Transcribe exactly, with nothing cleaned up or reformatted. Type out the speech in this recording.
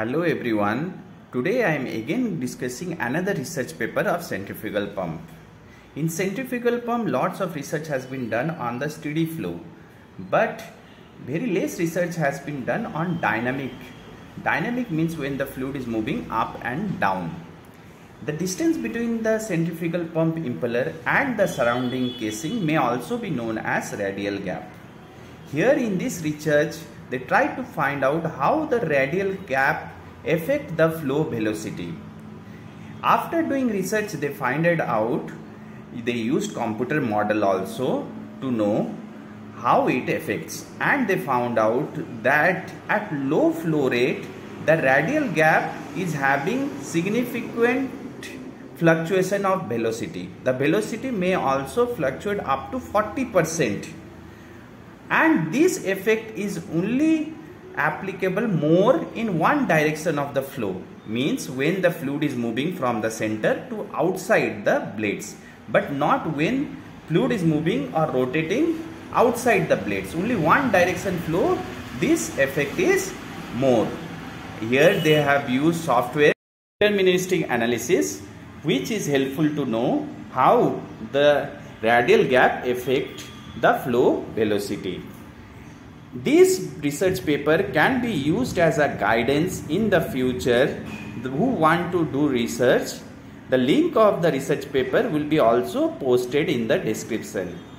Hello everyone, today I am again discussing another research paper of centrifugal pump. In centrifugal pump, lots of research has been done on the steady flow, but very less research has been done on dynamic. Dynamic means when the fluid is moving up and down. The distance between the centrifugal pump impeller and the surrounding casing may also be known as radial gap. Here in this research, they try to find out how the radial gap affects the flow velocity. After doing research, they find it out, they used computer model also to know how it affects, and they found out that at low flow rate, the radial gap is having significant fluctuation of velocity. The velocity may also fluctuate up to forty percent. And this effect is only applicable more in one direction of the flow, means when the fluid is moving from the center to outside the blades, but not when fluid is moving or rotating outside the blades. Only one direction flow, this effect is more. Here they have used software deterministic analysis, which is helpful to know how the radial gap effect the flow velocity. This research paper can be used as a guidance in the future who want to do research. The link of the research paper will be also posted in the description.